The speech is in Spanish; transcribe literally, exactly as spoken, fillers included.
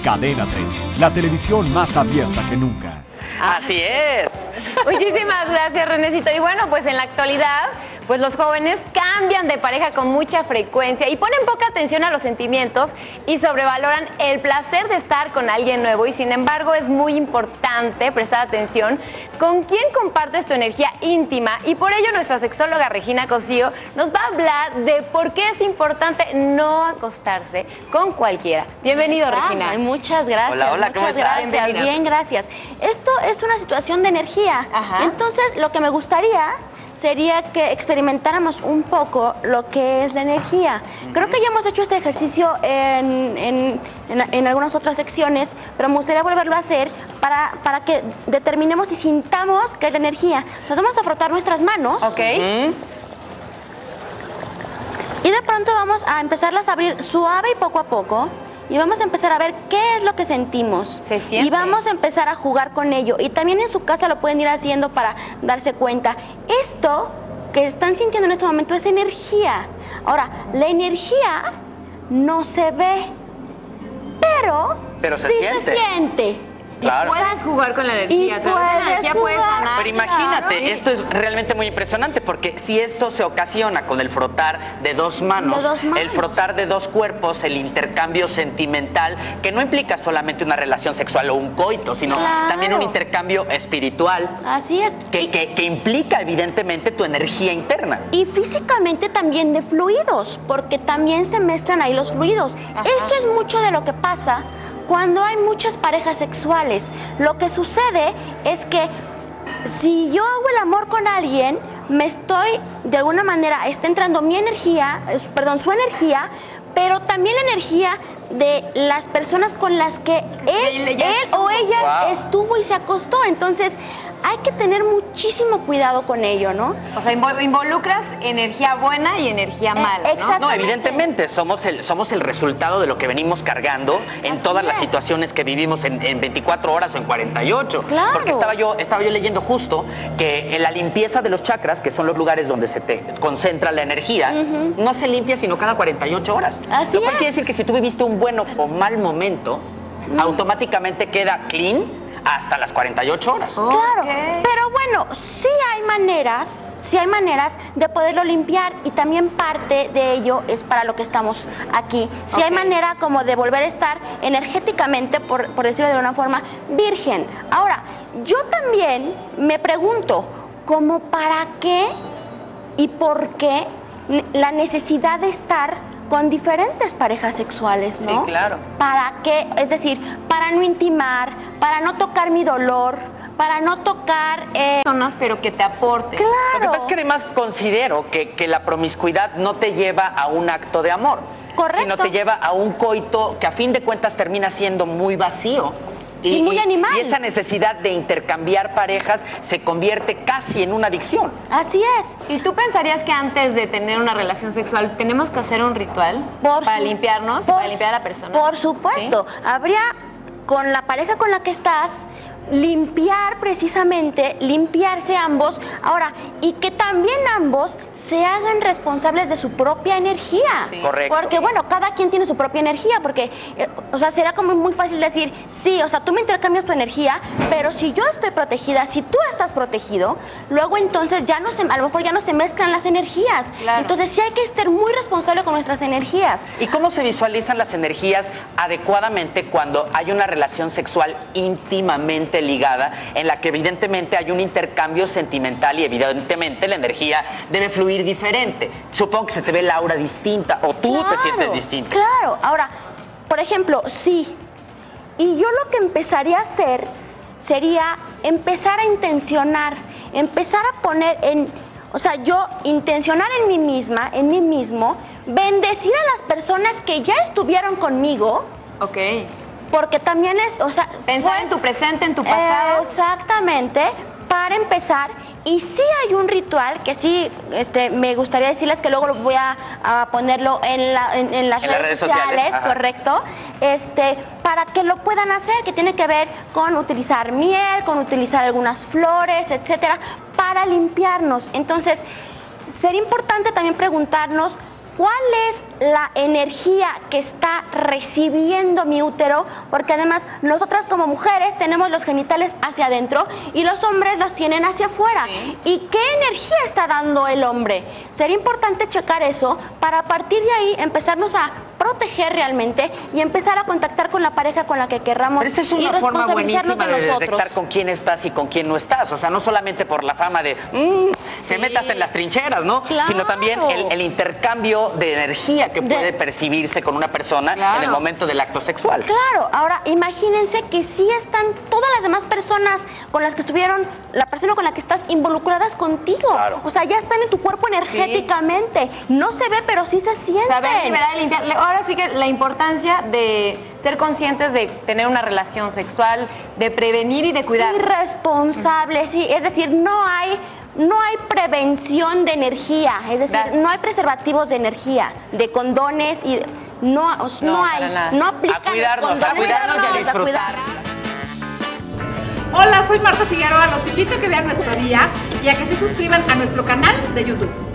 Cadena Tres, la televisión más abierta que nunca. Así es. Muchísimas gracias, Renécito. Y bueno, pues en la actualidad, pues los jóvenes cambian de pareja con mucha frecuencia y ponen poca atención a los sentimientos y sobrevaloran el placer de estar con alguien nuevo. Y sin embargo, es muy importante prestar atención con quién compartes tu energía íntima. Y por ello, nuestra sexóloga Regina Cosío nos va a hablar de por qué es importante no acostarse con cualquiera. Bienvenido, ah, Regina. Muchas gracias. Hola, hola, ¿cómo estás? Bienvenida. Bien, gracias. Esto es una situación de energía. Ajá. Entonces, lo que me gustaría sería que experimentáramos un poco lo que es la energía. Creo que ya hemos hecho este ejercicio en, en, en, en algunas otras secciones, pero me gustaría volverlo a hacer para, para que determinemos y sintamos qué es la energía. Nos vamos a frotar nuestras manos. Ok. Uh-huh. Y de pronto vamos a empezarlas a abrir suave y poco a poco. Y vamos a empezar a ver qué es lo que sentimos. Se siente. Y vamos a empezar a jugar con ello. Y también en su casa lo pueden ir haciendo para darse cuenta. Esto que están sintiendo en este momento es energía. Ahora, la energía no se ve, pero, pero se sí siente. se siente. Claro. Y puedes jugar con la energía. Y puedes ya puedes sanar. Pero imagínate, claro, esto es realmente muy impresionante, porque si esto se ocasiona con el frotar de dos manos, de dos manos, el frotar de dos cuerpos, el intercambio sentimental, que no implica solamente una relación sexual o un coito, sino claro, también un intercambio espiritual. Así es. Que, y, que, que implica evidentemente tu energía interna. Y físicamente también de fluidos, porque también se mezclan ahí los fluidos. Ajá. Eso es mucho de lo que pasa cuando hay muchas parejas sexuales. Lo que sucede es que si yo hago el amor con alguien, me estoy, de alguna manera, está entrando mi energía, perdón, su energía, pero también la energía de las personas con las que él, él o ella wow. estuvo y se acostó. Entonces, hay que tener muchísimo cuidado con ello, ¿no? O sea, involucras energía buena y energía mala, eh, ¿no? No, evidentemente, somos el, somos el resultado de lo que venimos cargando en Así todas es. las situaciones que vivimos en, en veinticuatro horas o en cuarenta y ocho. Claro. Porque estaba yo, estaba yo leyendo justo que en la limpieza de los chakras, que son los lugares donde se te concentra la energía, uh-huh. no se limpia sino cada cuarenta y ocho horas. Así lo cual es. quiere decir que si tú viviste un bueno o mal momento, uh-huh. automáticamente queda clean hasta las cuarenta y ocho horas. Oh, claro, okay. Pero bueno, sí hay maneras, sí hay maneras de poderlo limpiar, y también parte de ello es para lo que estamos aquí. Sí okay. hay manera como de volver a estar energéticamente, por, por decirlo de una forma, virgen. Ahora, yo también me pregunto, ¿cómo, para qué y por qué la necesidad de estar con diferentes parejas sexuales, ¿no? Sí, claro. ¿Para qué? Es decir, para no intimar, para no tocar mi dolor, para no tocar... Eh... Zonas, pero que te aporten. Claro. Lo que pasa es que además considero que, que la promiscuidad no te lleva a un acto de amor. Correcto. Sino te lleva a un coito que a fin de cuentas termina siendo muy vacío. Y, y muy animal. Y esa necesidad de intercambiar parejas se convierte casi en una adicción. Así es. ¿Y tú pensarías que antes de tener una relación sexual tenemos que hacer un ritual por para su... limpiarnos, por... para limpiar a la persona? Por supuesto. ¿Sí? Habría, con la pareja con la que estás, limpiar precisamente, limpiarse ambos. Ahora, y que también ambos se hagan responsables de su propia energía. Sí, correcto. Porque sí. bueno, cada quien tiene su propia energía, porque, eh, o sea, será como muy fácil decir, sí, o sea, tú me intercambias tu energía, pero si yo estoy protegida, si tú estás protegido, luego entonces ya no se, a lo mejor ya no se mezclan las energías. Claro. Entonces sí hay que ser muy responsable con nuestras energías. ¿Y cómo se visualizan las energías adecuadamente cuando hay una relación sexual íntimamente ligada, en la que evidentemente hay un intercambio sentimental y evidentemente la energía debe fluir diferente? Supongo que se te ve la aura distinta, o tú claro, te sientes distinta. Claro, ahora, por ejemplo, sí, y yo lo que empezaría a hacer sería empezar a intencionar, empezar a poner en, o sea, yo intencionar en mí misma, en mí mismo, bendecir a las personas que ya estuvieron conmigo. Ok. Porque también es, o sea... Pensar fue, en tu presente, en tu pasado. Exactamente, para empezar. Y sí hay un ritual que sí, este, me gustaría decirles que luego lo voy a, a ponerlo en, la, en, en, las, en redes las redes sociales, sociales correcto, este, para que lo puedan hacer, que tiene que ver con utilizar miel, con utilizar algunas flores, etcétera, para limpiarnos. Entonces, sería importante también preguntarnos cuál es la energía que está recibiendo mi útero, porque además nosotras como mujeres tenemos los genitales hacia adentro y los hombres los tienen hacia afuera. Sí. ¿Y qué energía está dando el hombre? Sería importante checar eso para a partir de ahí empezarnos a proteger realmente y empezar a contactar con la pareja con la que querramos. Pero esta es una forma buenísima de, de detectar con quién estás y con quién no estás. O sea, no solamente por la fama de mmm, se sí. metas en las trincheras, ¿no? Claro. Sino también el, el intercambio de energía que puede de... percibirse con una persona claro. en el momento del acto sexual. Claro. Ahora, imagínense que sí están todas las demás personas con las que estuvieron, la persona con la que estás involucradas contigo. Claro. O sea, ya están en tu cuerpo energéticamente. Sí. No se ve, pero sí se siente. Saber liberar y limpiar. Ahora sí que la importancia de ser conscientes de tener una relación sexual, de prevenir y de cuidar. Irresponsable, sí. Es decir, no hay, no hay prevención de energía. Es decir, Gracias. no hay preservativos de energía, de condones y no, no, no hay, no aplican. A cuidarnos, condones, a cuidarnos y a disfrutar. Hola, soy Marta Figueroa. Los invito a que vean nuestro día y a que se suscriban a nuestro canal de YouTube.